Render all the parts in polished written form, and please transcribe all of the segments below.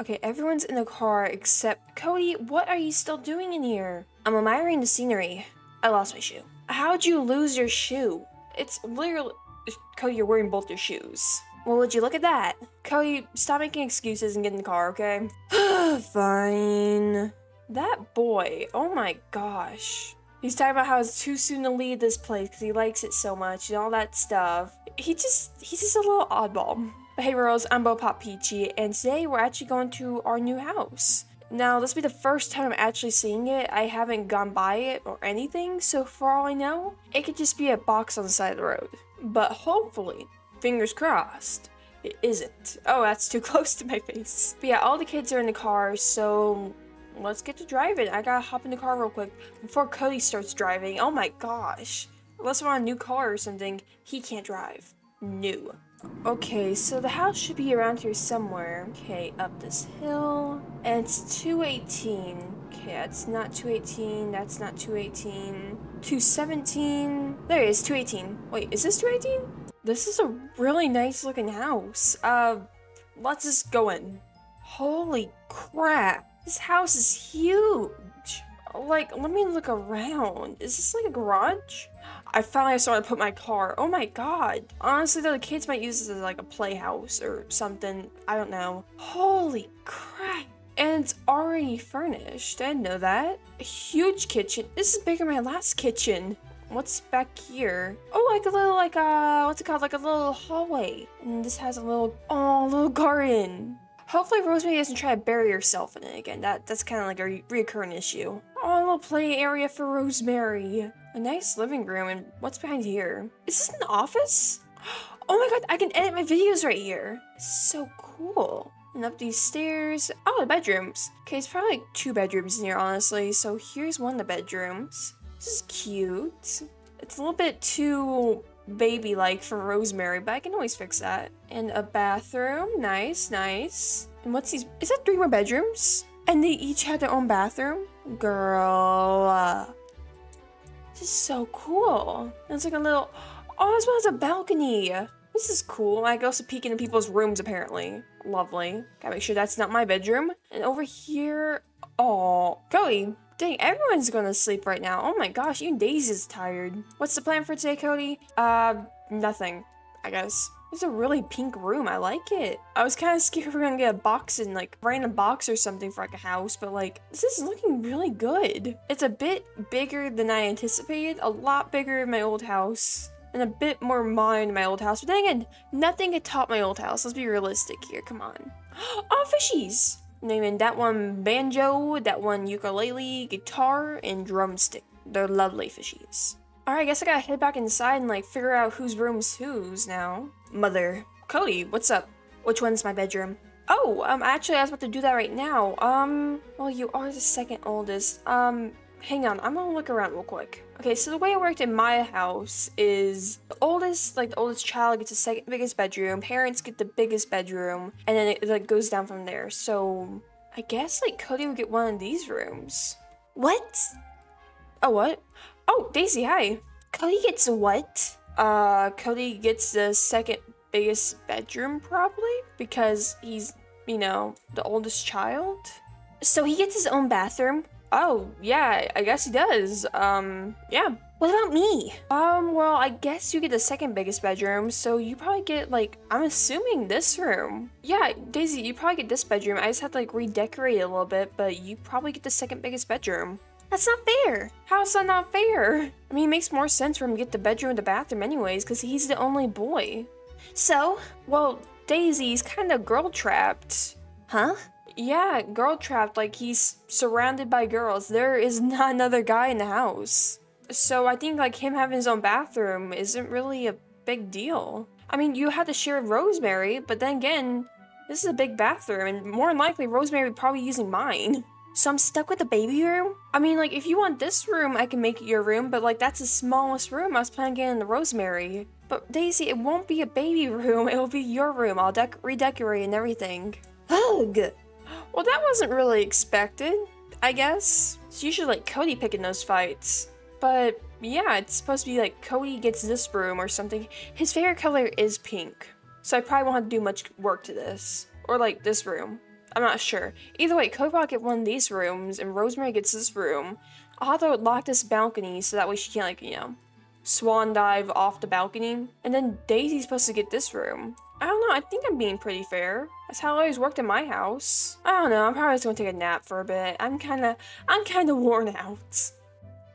Okay, everyone's in the car except Cody. What are you still doing in here? I'm admiring the scenery. I lost my shoe. How'd you lose your shoe? It's literally... Cody, you're wearing both your shoes. Well, would you look at that? Cody, stop making excuses and get in the car, okay? Fine. That boy, oh my gosh. He's talking about how it's too soon to leave this place because he likes it so much and all that stuff. He's just a little oddball. But hey, Rose, I'm Pop Peachy, and today we're actually going to our new house. Now, this will be the first time I'm actually seeing it. I haven't gone by it or anything, so for all I know, it could just be a box on the side of the road. But hopefully, fingers crossed, it isn't. Oh, that's too close to my face. But yeah, all the kids are in the car, so let's get to driving. I gotta hop in the car real quick before Cody starts driving. Oh my gosh. Unless we're on a new car or something, he can't drive. No. Okay, so the house should be around here somewhere. Okay, up this hill. And it's 218. Okay, that's not 218. That's not 218. 217. There it is, 218. Wait, is this 218? This is a really nice looking house. Let's just go in. Holy crap. This house is huge. Like, let me look around. Is this like a garage? I finally have somewhere to put my car. Oh my god. Honestly though, the kids might use this as like a playhouse or something. I don't know. Holy crap. And it's already furnished. I didn't know that. A huge kitchen. This is bigger than my last kitchen. What's back here? Oh, like a little, like a, what's it called? Like a little hallway. And this has a little, oh, little garden. Hopefully Rosemary doesn't try to bury herself in it again. That's kind of like a reoccurring issue. Oh, a little play area for Rosemary. A nice living room, and what's behind here? Is this an office? Oh my god, I can edit my videos right here. So cool. And up these stairs. Oh, the bedrooms. Okay, it's probably like two bedrooms in here, honestly. So here's one of the bedrooms. This is cute. It's a little bit too baby-like for Rosemary, but I can always fix that. And a bathroom. Nice, nice. And what's these? Is that three more bedrooms? And they each had their own bathroom? Girl. This is so cool. And it's like a little... Oh, this one has a balcony. This is cool. I can also peek into people's rooms, apparently. Lovely. Gotta make sure that's not my bedroom. And over here... Oh, Cody. Dang, everyone's gonna sleep right now. Oh my gosh, even Daisy's tired. What's the plan for today, Cody? Nothing, I guess. It's a really pink room. I like it. I was kind of scared we were gonna get a box and like random box or something for like a house, but like this is looking really good. It's a bit bigger than I anticipated. A lot bigger than my old house. And a bit more modern than my old house. But then again, nothing could top my old house. Let's be realistic here. Come on. Oh, fishies! Naming that one banjo, that one ukulele, guitar, and drumstick. They're lovely fishies. Alright, I guess I gotta head back inside and like figure out whose room's whose now. Mother. Cody, what's up? Which one's my bedroom? Oh, actually I was about to do that right now. Well, you are the second oldest. Hang on, I'm gonna look around real quick. Okay, so the way it worked in my house is the oldest child gets the second biggest bedroom, parents get the biggest bedroom, and then it like goes down from there. So I guess like Cody would get one of these rooms. What? Oh, what? Oh, Daisy, hi. Cody gets what? Cody gets the second biggest bedroom probably because he's, you know, the oldest child. So he gets his own bathroom. Oh, yeah, I guess he does. Yeah. What about me? Well, I guess you get the second biggest bedroom, so you probably get, like, I'm assuming this room. Yeah, Daisy, you probably get this bedroom. I just have to, like, redecorate it a little bit, but you probably get the second biggest bedroom. That's not fair. How is that not fair? I mean, it makes more sense for him to get the bedroom and the bathroom anyways, because he's the only boy. So? Well, Daisy's kind of girl-trapped. Huh? Yeah, girl trapped, like he's surrounded by girls. There is not another guy in the house. So I think like him having his own bathroom isn't really a big deal. I mean, you had to share Rosemary, but then again, this is a big bathroom and more than likely Rosemary would probably be using mine. So I'm stuck with the baby room? I mean, like if you want this room, I can make it your room, but like that's the smallest room. I was planning on getting the Rosemary. But Daisy, it won't be a baby room. It will be your room. I'll redecorate and everything. Ugh. Well, that wasn't really expected, I guess. It's usually like Cody picking those fights. But yeah, it's supposed to be like Cody gets this room or something. His favorite color is pink. So I probably won't have to do much work to this. Or like this room. I'm not sure. Either way, Code Rocket won these rooms, and Rosemary gets this room. Otto locked this balcony so that way she can't, like, you know, swan dive off the balcony. And then Daisy's supposed to get this room. I don't know, I think I'm being pretty fair. That's how I always worked in my house. I don't know, I'm probably just gonna take a nap for a bit. I'm kinda worn out.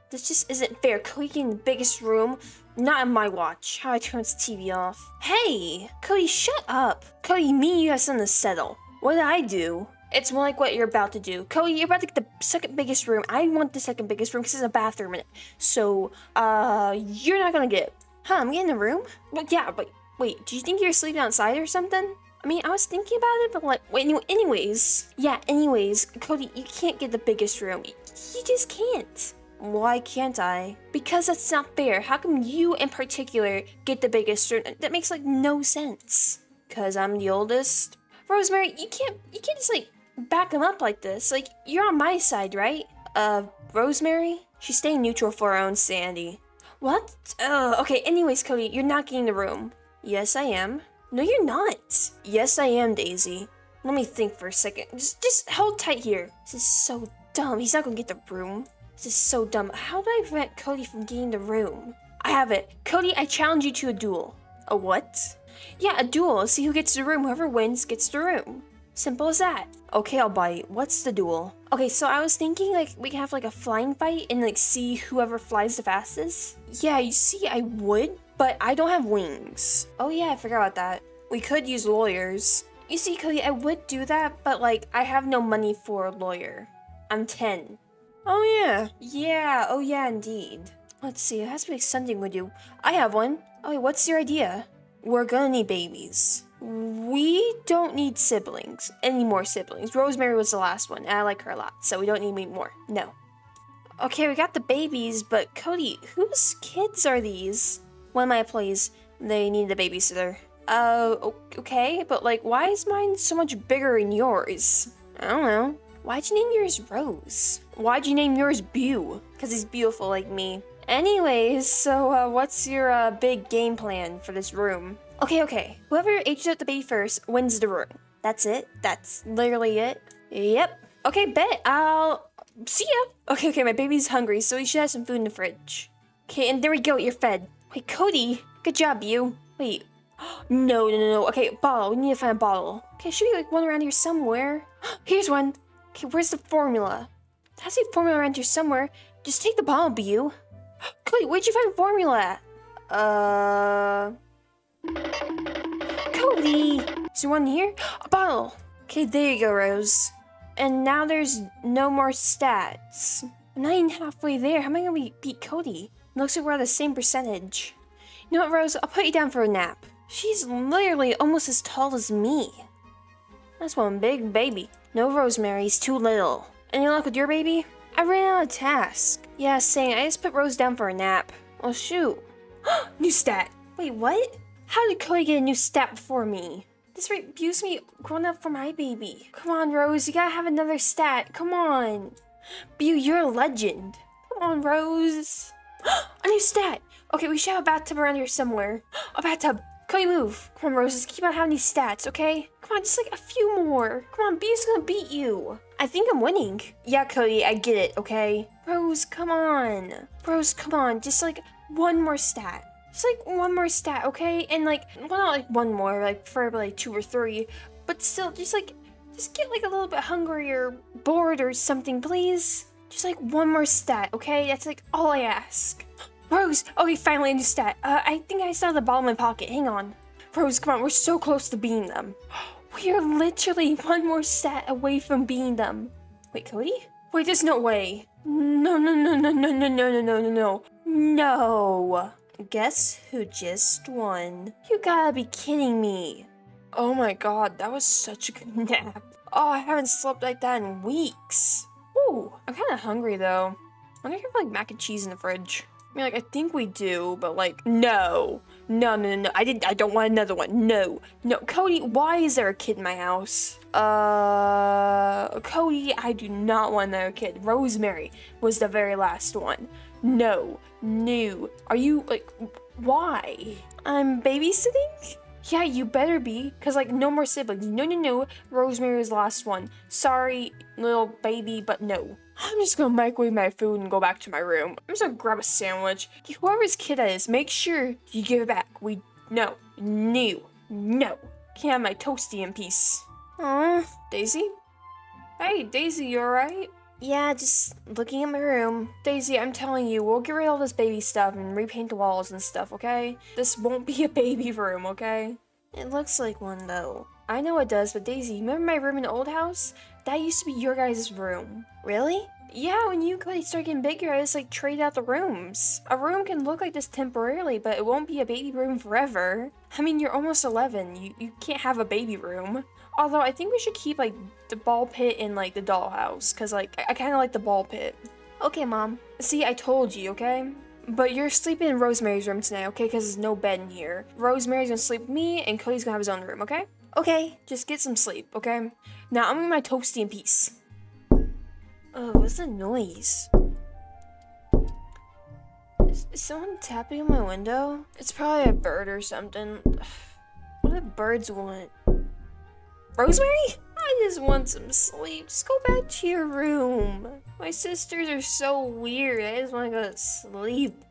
This just isn't fair, Cody in the biggest room. Not in my watch. How I turn this TV off. Hey! Cody, shut up! Cody, me and you have something to settle. What did I do? It's more like what you're about to do. Cody, you're about to get the second biggest room. I want the second biggest room because it's a bathroom in it. So, you're not gonna get it. Huh, I'm getting a room? Well, yeah, but wait, do you think you're sleeping outside or something? I mean, I was thinking about it, but like, wait, anyways. Yeah, anyways, Cody, you can't get the biggest room. You just can't. Why can't I? Because that's not fair. How come you in particular get the biggest room? That makes like no sense. Because I'm the oldest. Rosemary, you can't just like back him up like this. Like, you're on my side, right? Rosemary? She's staying neutral for her own sanity. What? Okay, anyways, Cody, you're not getting the room. Yes, I am. No, you're not. Yes, I am, Daisy. Let me think for a second. Just hold tight here. This is so dumb. He's not gonna get the room. This is so dumb. How do I prevent Cody from getting the room? I have it. Cody, I challenge you to a duel. A what? Yeah, a duel. See who gets the room. Whoever wins gets the room. Simple as that. Okay, I'll bite. What's the duel? Okay, so I was thinking, like, we can have, like, a flying fight and, like, see whoever flies the fastest. Yeah, you see, I would, but I don't have wings. Oh, yeah, I forgot about that. We could use lawyers. You see, Cody, I would do that, but, like, I have no money for a lawyer. I'm 10. Oh, yeah. Yeah, oh, yeah, indeed. Let's see, it has to be something we do. I have one. Oh, wait, what's your idea? We're gonna need babies. We don't need siblings. Any more siblings. Rosemary was the last one, and I like her a lot, so we don't need any more. No. Okay, we got the babies, but Cody, whose kids are these? One of my employees, they need a babysitter. Okay, but like, why is mine so much bigger than yours? I don't know. Why'd you name yours Rose? Why'd you name yours Bew? Because he's beautiful like me. Anyways, so what's your big game plan for this room? Okay. Whoever ages out the baby first wins the room. That's it. That's literally it. Yep. Okay, bet. I'll see ya. Okay. My baby's hungry, so we should have some food in the fridge. Okay, and there we go. You're fed. Wait, Cody. Good job, you. Wait. No. Okay, bottle. We need to find a bottle. Okay, should be like one around here somewhere. Here's one. Okay, where's the formula? There has to be a formula around here somewhere. Just take the bottle, you. Cody, where'd you find formula at? Cody! Is there one here? A bottle! Okay, there you go, Rose. And now there's no more stats. I'm not even halfway there. How am I gonna beat Cody? It looks like we're at the same percentage. You know what, Rose? I'll put you down for a nap. She's literally almost as tall as me. That's one big baby. No, Rosemary's too little. Any luck with your baby? I ran out of tasks. Yeah, saying I just put Rose down for a nap. Oh, shoot. New stat. Wait, what? How did Cody get a new stat before me? This right abused me growing up for my baby. Come on, Rose. You gotta have another stat. Come on. Bew, you're a legend. Come on, Rose. A new stat. Okay, we should have a bathtub around here somewhere. A bathtub. Cody, move. Come on, Rose. Just keep on having these stats, okay? Come on, just like a few more. Come on, Bew's gonna beat you. I think I'm winning. Yeah, Cody, I get it, okay? Rose, come on. Rose, come on. Just like one more stat. Just like one more stat, okay? And like, well, not like one more, like preferably like 2 or 3. But still, just get like a little bit hungry or bored or something, please. Just like one more stat, okay? That's like all I ask. Rose, okay, finally a new stat. I think I saw the ball in my pocket. Hang on. Rose, come on, we're so close to beating them. We are literally one more stat away from beating them. Wait, Cody? Wait, there's no way. No. Guess who just won? You gotta be kidding me. Oh my god, that was such a good nap. Oh, I haven't slept like that in weeks. Ooh, I'm kinda hungry though. I wonder if I have like mac and cheese in the fridge. I mean, like, I think we do, but like, no. I don't want another one. No. Cody, why is there a kid in my house? Cody, I do not want another kid. Rosemary was the very last one. No. Are you, like, why? I'm babysitting? yeah, you better be, because like no more siblings. No, no, no, Rosemary's the last one. Sorry, little baby, but no. I'm just gonna microwave my food and go back to my room. I'm just gonna grab a sandwich. Whoever's kid that is, make sure you give it back. We, no, no, no. Can't have my toasty in peace. Aw, Daisy? Hey, Daisy, you alright? Yeah, just looking at my room. Daisy, I'm telling you, we'll get rid of all this baby stuff and repaint the walls and stuff, okay? This won't be a baby room, okay? It looks like one, though. I know it does, but Daisy, remember my room in the old house? That used to be your guys' room. Really? Yeah, when you guys start getting bigger, I just, like, trade out the rooms. A room can look like this temporarily, but it won't be a baby room forever. I mean, you're almost 11. You can't have a baby room. Although, I think we should keep, like, the ball pit in, like, the dollhouse. Because, like, I kind of like the ball pit. Okay, Mom. See, I told you, okay? But you're sleeping in Rosemary's room tonight, okay? Because there's no bed in here. Rosemary's gonna sleep with me, and Cody's gonna have his own room, okay? Okay. Just get some sleep, okay? Now, I'm gonna get my toasty in peace. Oh, what's the noise? Is someone tapping on my window? It's probably a bird or something. What do birds want? Rosemary? I just want some sleep. Just go back to your room. My sisters are so weird. I just want to go to sleep.